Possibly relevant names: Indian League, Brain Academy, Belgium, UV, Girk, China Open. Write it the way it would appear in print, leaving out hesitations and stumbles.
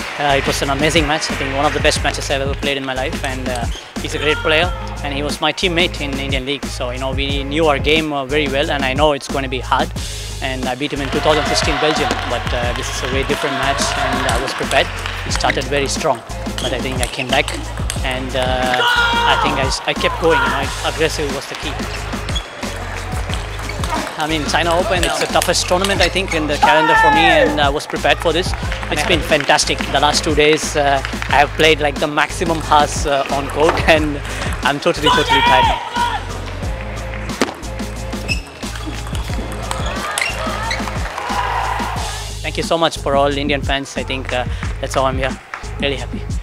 fantastic. It was an amazing match. I think one of the best matches I've ever played in my life, and he's a great player, and he was my teammate in the Indian League. So, you know, we knew our game very well, and I know it's going to be hard. And I beat him in 2016 Belgium, but this is a way different match, and I was prepared. He started very strong, but I think I came back, and I think I kept going. You know, aggressive was the key. I mean, China Open, it's the toughest tournament I think in the calendar for me, and I was prepared for this. It's been fantastic. The last 2 days I have played like the maximum hours on court, and I'm totally tired now. Thank you so much for all Indian fans. I think that's how I'm here. Really happy.